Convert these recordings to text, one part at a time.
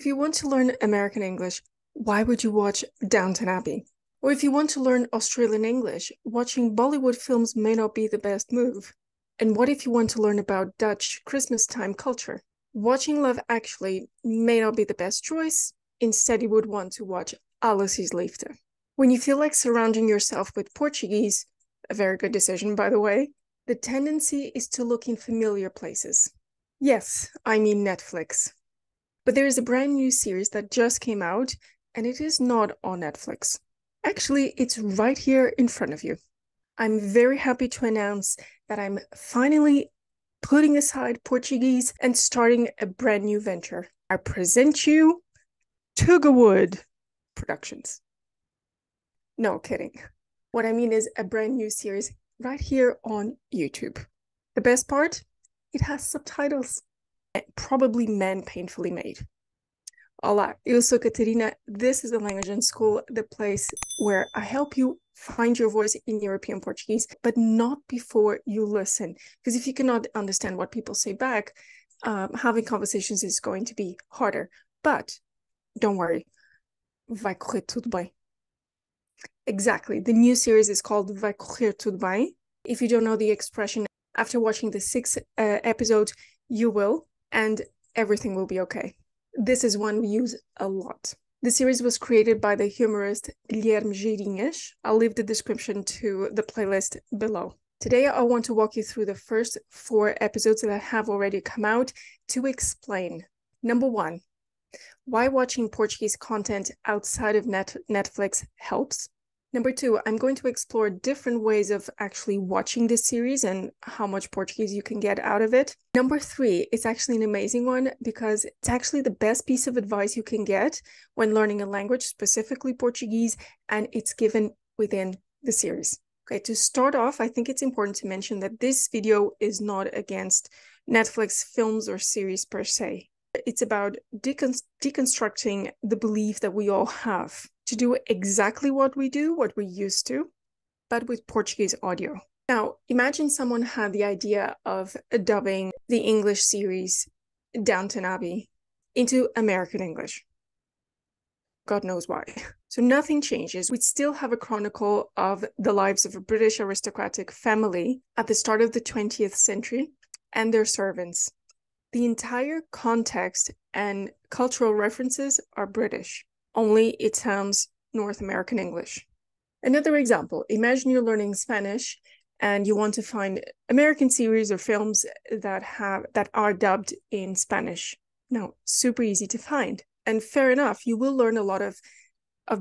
If you want to learn American English, why would you watch Downton Abbey? Or if you want to learn Australian English, watching Bollywood films may not be the best move. And what if you want to learn about Dutch Christmas time culture? Watching Love Actually may not be the best choice. Instead, you would want to watch Alice's Liefde. When you feel like surrounding yourself with Portuguese, a very good decision, by the way, the tendency is to look in familiar places. Yes, I mean Netflix. But there is a brand new series that just came out, and it is not on Netflix. Actually, it's right here in front of you. I'm very happy to announce that I'm finally putting aside Portuguese and starting a brand new venture. I present you Tuga Wood Productions. No kidding. What I mean is a brand new series right here on YouTube. The best part? It has subtitles. Probably man-painfully made. Olá, eu sou Catarina. This is the Language and School, the place where I help you find your voice in European Portuguese, but not before you listen. Because if you cannot understand what people say back, having conversations is going to be harder. But don't worry. Vai Correr Tudo bem. Exactly. The new series is called Vai Correr Tudo bem. If you don't know the expression, after watching the sixth episode, you will. And everything will be okay. This is one we use a lot. The series was created by the humorist Guilherme Geirinhas. I'll leave the description to the playlist below. Today, I want to walk you through the first four episodes that have already come out to explain. Number one, why watching Portuguese content outside of Netflix helps. Number two, I'm going to explore different ways of actually watching this series and how much Portuguese you can get out of it. Number three, it's actually an amazing one because it's actually the best piece of advice you can get when learning a language, specifically Portuguese, and it's given within the series. Okay, to start off, I think it's important to mention that this video is not against Netflix films or series per se. It's about deconstructing the belief that we all have to do exactly what we do, what we used to, but with Portuguese audio. Now, imagine someone had the idea of dubbing the English series Downton Abbey into American English. God knows why. So nothing changes. We still have a chronicle of the lives of a British aristocratic family at the start of the 20th century and their servants. The entire context and cultural references are British. Only it sounds North American English. Another example, imagine you're learning Spanish and you want to find American series or films that are dubbed in Spanish. Now, super easy to find. And fair enough, you will learn a lot of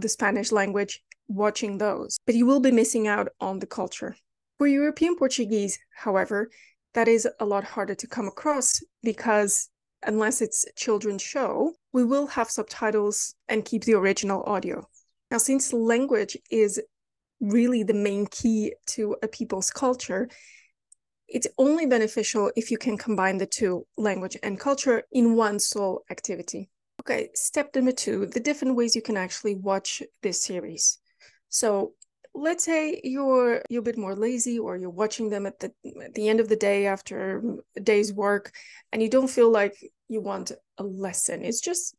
the Spanish language watching those, but you will be missing out on the culture. For European Portuguese, however, that is a lot harder to come across because unless it's a children's show, we will have subtitles and keep the original audio. Now, since language is really the main key to a people's culture, it's only beneficial if you can combine the two, language and culture, in one sole activity. Okay, step number two, the different ways you can actually watch this series. So let's say you're a bit more lazy or you're watching them at the end of the day after a day's work and you don't feel like you want a lesson. It's just,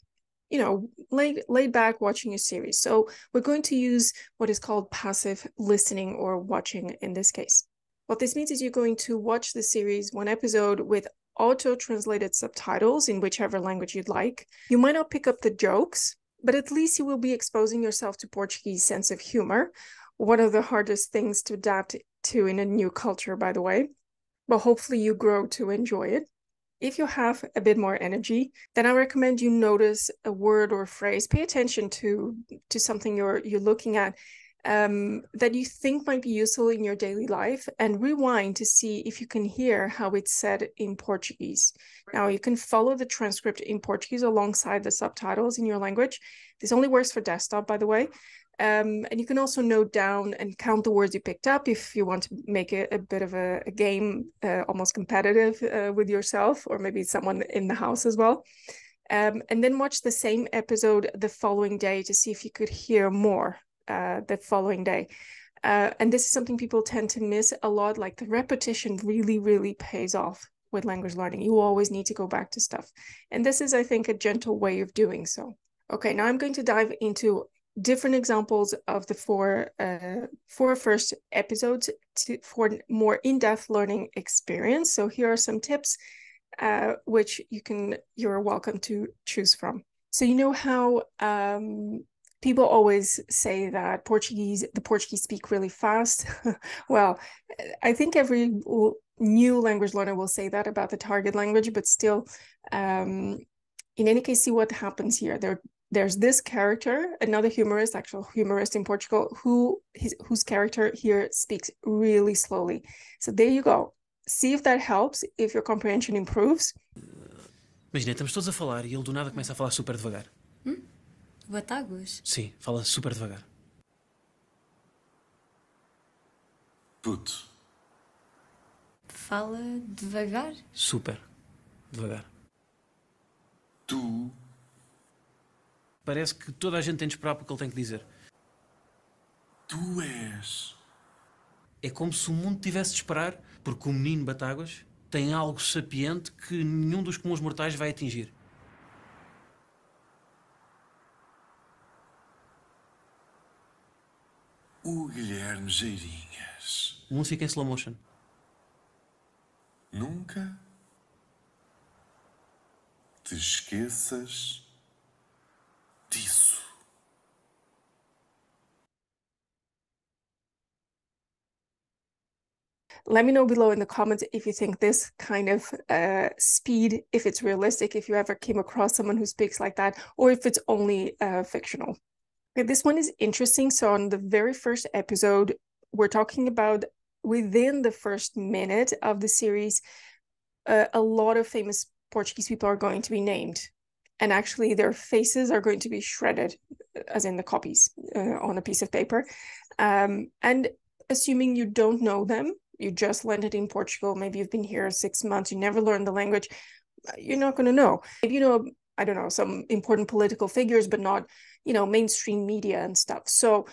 you know, laid back watching a series. So we're going to use what is called passive listening or watching in this case. What this means is you're going to watch the series one episode with auto-translated subtitles in whichever language you'd like. You might not pick up the jokes, but at least you will be exposing yourself to Portuguese sense of humor. One of the hardest things to adapt to in a new culture, by the way, but hopefully you grow to enjoy it. If you have a bit more energy, then I recommend you notice a word or a phrase, pay attention to something you're looking at that you think might be useful in your daily life and rewind to see if you can hear how it's said in Portuguese. Now you can follow the transcript in Portuguese alongside the subtitles in your language. This only works for desktop, by the way. And you can also note down and count the words you picked up if you want to make it a bit of a game, almost competitive with yourself, or maybe someone in the house as well. And then watch the same episode the following day to see if you could hear more the following day. And this is something people tend to miss a lot, like the repetition really, really pays off. with language learning. You always need to go back to stuff. And this is, I think, a gentle way of doing so. Okay, now I'm going to dive into different examples of the four first episodes for more in-depth learning experience. So here are some tips which you're welcome to choose from. So you know how people always say that the Portuguese speak really fast. Well, I think every new language learner will say that about the target language, but still, in any case, see what happens here. There's this character, another humorist, actual humorist in Portugal, whose character here speaks really slowly. So there you go. See if that helps, if your comprehension improves. Imagina, estamos todos a falar e ele do nada começa a falar super devagar. Bataguas? Sim, fala super devagar. Puto. Fala devagar? Super devagar. Tu. Parece que toda a gente tem de esperar pelo que ele tem que dizer. Tu és. É como se o mundo tivesse de esperar, porque o menino Bataguas tem algo sapiente que nenhum dos comuns mortais vai atingir. O Guilherme Geirinhas. O mundo fica em slow motion. Nunca te esqueças disso. Let me know below in the comments if you think this kind of speed, if it's realistic, if you ever came across someone who speaks like that, or if it's only fictional. Okay, this one is interesting. So on the very first episode, we're talking about within the first minute of the series, a lot of famous Portuguese people are going to be named. And actually their faces are going to be shredded, as in the copies on a piece of paper. And assuming you don't know them, you just landed in Portugal, maybe you've been here 6 months, you never learned the language, you're not going to know. If you know, I don't know, some important political figures, but not, you know, mainstream media and stuff. So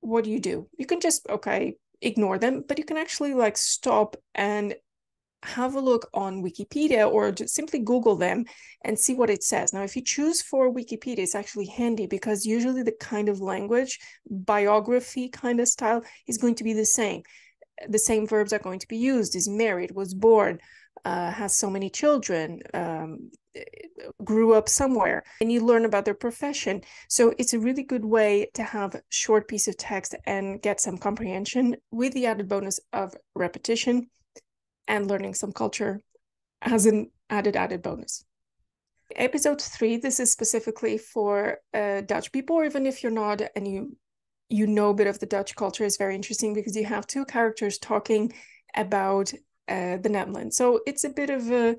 what do? You can just, okay, ignore them, but you can actually like stop and have a look on Wikipedia or just simply Google them and see what it says. Now, if you choose for Wikipedia, it's actually handy because usually the kind of language, biography kind of style is going to be the same. The same verbs are going to be used, is married, was born, has so many children, grew up somewhere, and you learn about their profession. So it's a really good way to have a short piece of text and get some comprehension with the added bonus of repetition and learning some culture as an added bonus. Episode 3, this is specifically for Dutch people, or even if you're not and you know a bit of the Dutch culture, is very interesting because you have two characters talking about the Netherlands. So it's a bit of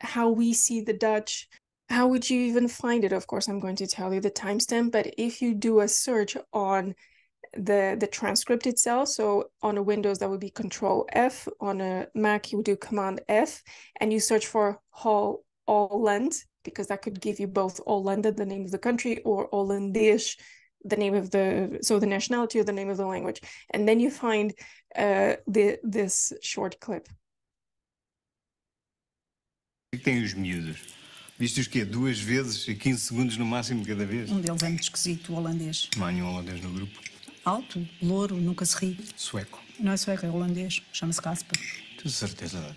how we see the Dutch. How would you even find it? Of course, I'm going to tell you the timestamp, but if you do a search on the transcript itself, so on a Windows that would be Control F, on a Mac you would do Command F, and you search for Holland, because that could give you both Hollanda, the name of the country, or Hollandish, the name of the nationality or the name of the language, and then you find this short clip. O que tem os miúdos? Viste-os quê? 2 vezes e 15 segundos no máximo cada vez? Deles é muito esquisito, o holandês. Não há nenhum holandês no grupo. Alto, louro, nunca se ri. Sueco. Não é sueco, é holandês. Chama-se Casper. Tenho certeza.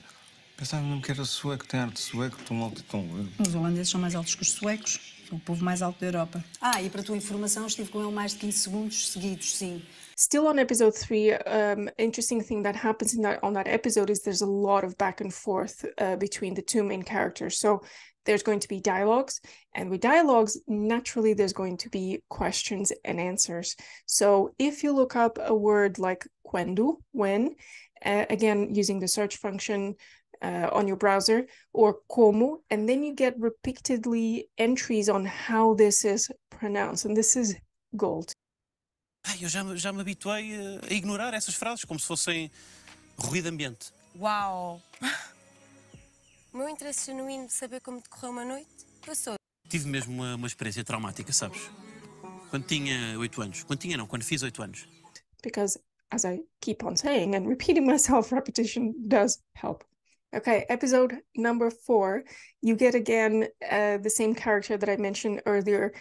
Pensava mesmo que era sueco, tem ar de sueco, tão alto e tão louro. Os holandeses são mais altos que os suecos. O povo mais alto da Europa. E para tua informação, estive com ele mais de 15 segundos seguidos, sim. Still on episode 3, interesting thing that happens on that episode is there's a lot of back and forth between the two main characters. So there's going to be dialogues, and with dialogues, naturally, there's going to be questions and answers. So if you look up a word like quando, when, again, using the search function, on your browser, or como, and then you get repeatedly entries on how this is pronounced, and this is gold. Eu já me habituei a ignorar essas frases como se fossem ruído ambiente. Uau! O meu interesse genuíno de saber como decorreu uma noite, eu sou. Tive mesmo uma experiência traumática, sabes? Quando tinha 8 anos. Quando tinha não, quando fiz 8 anos. Because, as I keep on saying and repeating myself, repetition does help. Okay, episode number 4, you get again the same character that I mentioned earlier,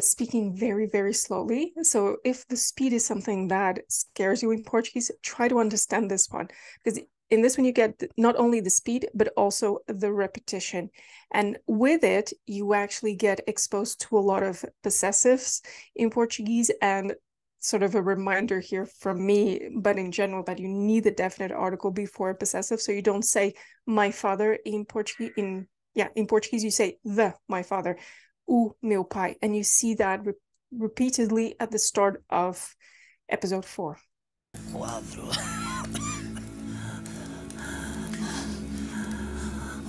speaking very, very slowly. So if the speed is something that scares you in Portuguese, try to understand this one. Because in this one, you get not only the speed, but also the repetition. And with it, you actually get exposed to a lot of possessives in Portuguese, and sort of a reminder here from me, but in general, that you need a definite article before a possessive. So you don't say my father in Portuguese. In Portuguese, you say my father, o meu pai. And you see that repeatedly at the start of episode 4. Quadro.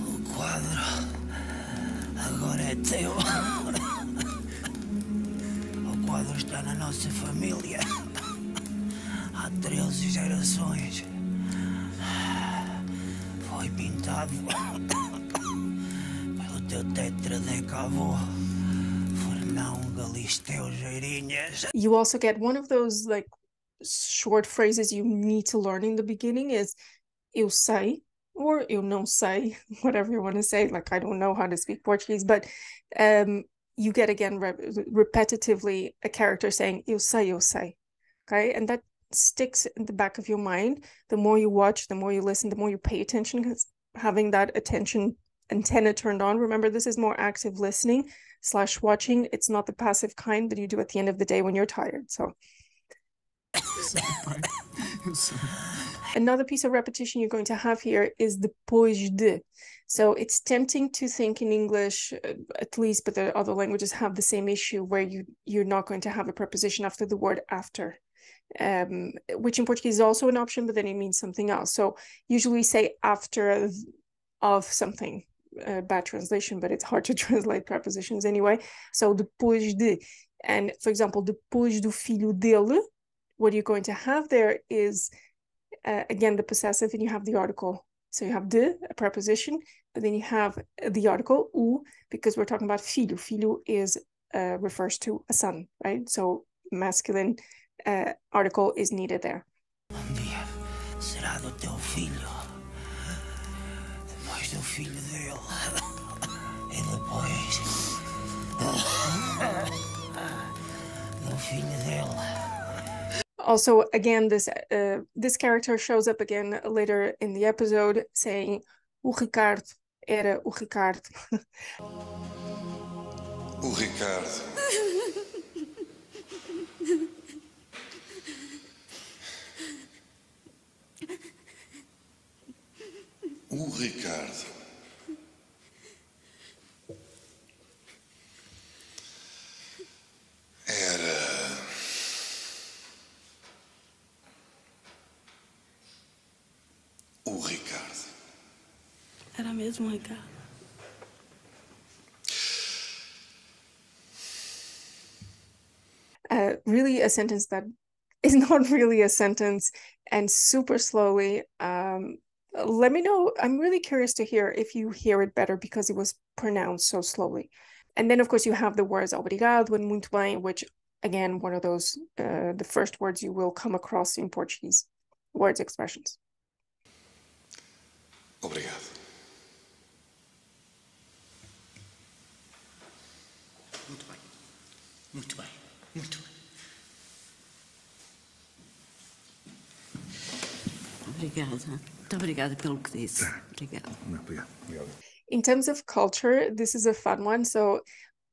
O quadro agora é teu. Está na nossa família há 13 gerações. Foi pintado pelo teu tetradecavô Fernão Galisteu Geirinhas. You also get one of those like short phrases you need to learn in the beginning is eu sei or eu não sei, whatever you want to say. Like, I don't know how to speak Portuguese, but you get again repetitively a character saying eu sei, okay? And that sticks in the back of your mind. The more you watch, the more you listen, the more you pay attention, because having that attention antenna turned on, remember, this is more active listening / watching. It's not the passive kind that you do at the end of the day when you're tired, so. Another piece of repetition you're going to have here is depois de. So it's tempting to think in English, at least, but the other languages have the same issue where you're not going to have a preposition after the word after, which in Portuguese is also an option, but then it means something else. So usually say after of something, bad translation, but it's hard to translate prepositions anyway. So depois de, and for example, depois do filho dele, what you're going to have there is, again, the possessive, and you have the article. So you have de, a preposition, but then you have the article, o, because we're talking about filho. Filho is refers to a son, right? So masculine article is needed there. Um dia será do teu filho, depois do filho dele, e depois do filho dele. Also, again, this character shows up again later in the episode, saying "O Ricardo era o Ricardo." O Ricardo. O Ricardo. Era. O Ricardo. Era mesmo o Ricardo. Really a sentence that is not really a sentence, and super slowly. Let me know. I'm really curious to hear if you hear it better because it was pronounced so slowly. And then, of course, you have the words obrigado and muito bem, which, again, one of those, the first words you will come across in Portuguese words, expressions. Obrigado. Muito bem. Muito bem. Muito bem. Obrigada. Muito obrigada pelo que disse. Obrigada. Obrigado. In terms of culture, this is a fun one. So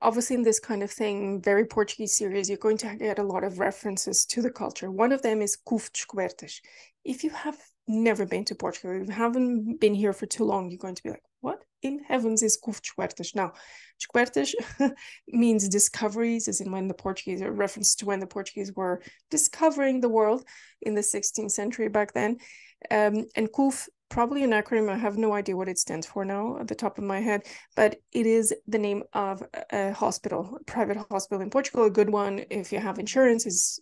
obviously in this kind of thing, very Portuguese series, you're going to get a lot of references to the culture. One of them is CUF Descobertas. If you have never been to Portugal, if you haven't been here for too long, you're going to be like, what in heavens is CUF Descobertas? Now, Descobertas means discoveries, as in when the Portuguese, a reference to when the Portuguese were discovering the world in the 16th century back then. And CUF, probably an acronym, I have no idea what it stands for now at the top of my head, but it is the name of a hospital, a private hospital in Portugal, a good one if you have insurance, is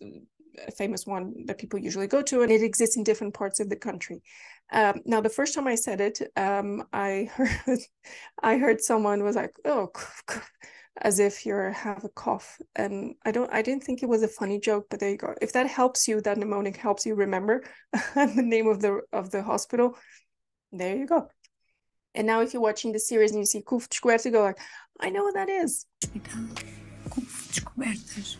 a famous one that people usually go to, and it exists in different parts of the country. Now, the first time I said it, I heard someone was like, oh, as if you have a cough. And I didn't think it was a funny joke, but there you go. If that helps you, that mnemonic helps you remember the name of the hospital, there you go. And now if you're watching the series and you see CUF Descobertas, you go like, I know what that is. CUF Descobertas.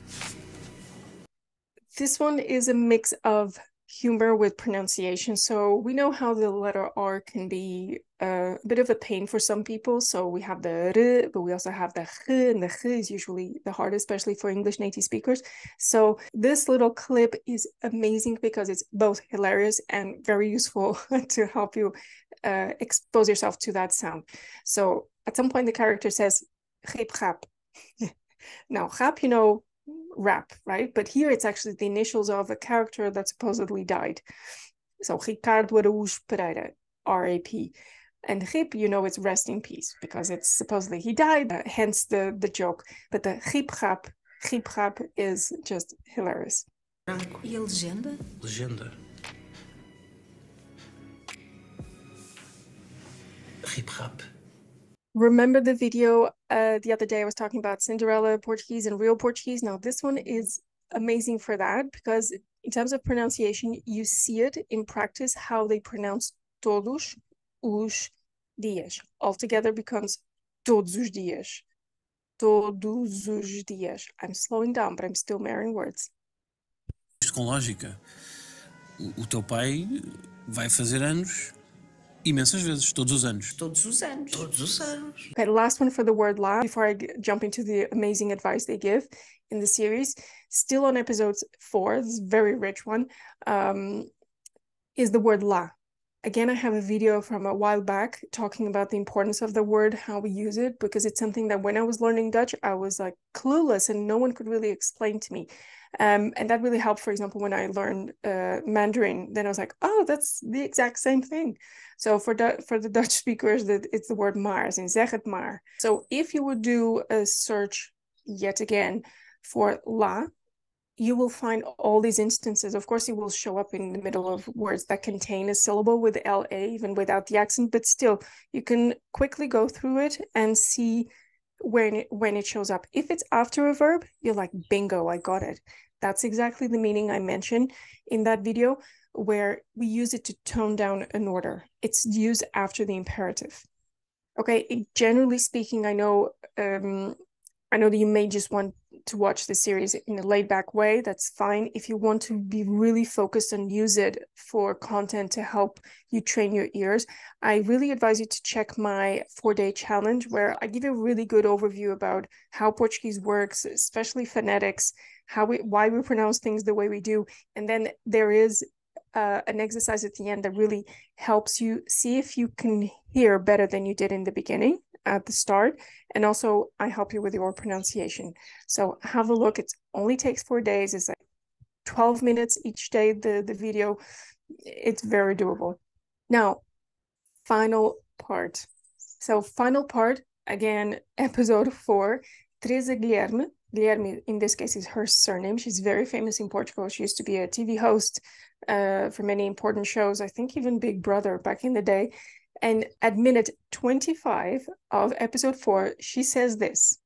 This one is a mix of humor with pronunciation. So we know how the letter R can be a bit of a pain for some people. So we have the R, but we also have the G, and the G is usually the hardest, especially for English native speakers. So this little clip is amazing because it's both hilarious and very useful to help you expose yourself to that sound. So at some point the character says, rap. Now, rap, you know, rap, right? But here it's actually the initials of a character that supposedly died. So Ricardo Araújo Pereira, R.A.P. And Rip, you know, it's rest in peace because it's supposedly he died, hence the joke. But the Rip Rap is just hilarious. E a legenda? Legenda. Rip Rap. Remember the video the other day I was talking about Cinderella Portuguese and real Portuguese? Now, this one is amazing for that because in terms of pronunciation, you see it in practice how they pronounce todos os dias. Altogether becomes todos os dias. Todos os dias. I'm slowing down, but I'm still marrying words. Isto com lógica. O teu pai vai fazer anos... imensas vezes, todos os anos. Todos os anos. Todos os anos. Okay, last one for the word lab before I jump into the amazing advice they give in the series. Still on episode 4, this very rich one, is the word la. Again, I have a video from a while back talking about the importance of the word, how we use it, because it's something that when I was learning Dutch, I was like clueless and no one could really explain to me. And that really helped, for example, when I learned Mandarin, then I was like, oh, that's the exact same thing. So for the Dutch speakers, that it's the word maar, as in zeg het maar. So if you would do a search yet again for la, you will find all these instances. Of course, it will show up in the middle of words that contain a syllable with LA, even without the accent, but still, you can quickly go through it and see when it shows up. If it's after a verb, you're like, bingo, I got it. That's exactly the meaning I mentioned in that video where we use it to tone down an order. It's used after the imperative. Okay, generally speaking, I know that you may just want to watch the series in a laid back way. That's fine. If you want to be really focused and use it for content to help you train your ears, I really advise you to check my 4-day challenge where I give you a really good overview about how Portuguese works, especially phonetics, why we pronounce things the way we do. And then there is an exercise at the end that really helps you see if you can hear better than you did in the beginning at the start, and also I help you with your pronunciation. So have a look. It only takes 4 days. It's like 12 minutes each day, the video. It's very doable. Now, final part. So final part, again, episode 4, Teresa Guilherme. Guilherme, in this case, is her surname. She's very famous in Portugal. She used to be a TV host for many important shows, I think even Big Brother back in the day. And at minute 25 of episode 4, she says this.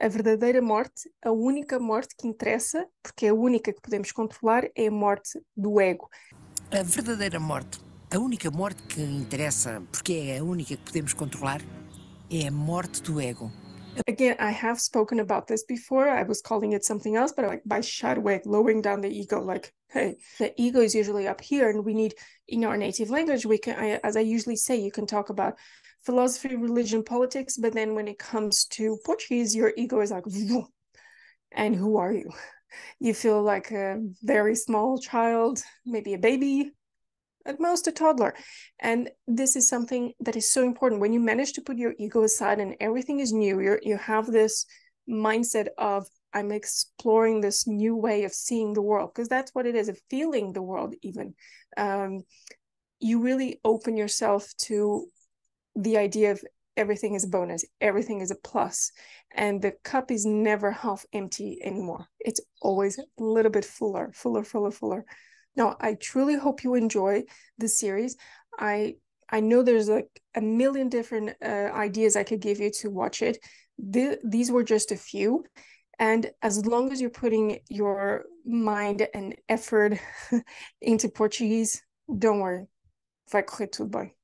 A verdadeira morte, a única morte que interessa, porque a única que podemos controlar é a morte do ego. A verdadeira morte, a única morte que interessa, porque é a única que podemos controlar, é a morte do ego. Again, I have spoken about this before. I was calling it something else, but like by Chadwick, lowering down the ego, like, hey, the ego is usually up here, and we need, in our native language, we can, as I usually say, you can talk about philosophy, religion, politics, but then when it comes to Portuguese, your ego is like, and who are you? You feel like a very small child, maybe a baby, at most a toddler. And this is something that is so important. When you manage to put your ego aside and everything is new, you have this mindset of, I'm exploring this new way of seeing the world, because that's what it is, of feeling the world even. You really open yourself to the idea of everything is a bonus, everything is a plus, and the cup is never half empty anymore. It's always a little bit fuller, fuller, fuller, fuller. Now, I truly hope you enjoy the series. I know there's like a million different ideas I could give you to watch it. These were just a few. And as long as you're putting your mind and effort into Portuguese, don't worry. Vai correr tudo bem.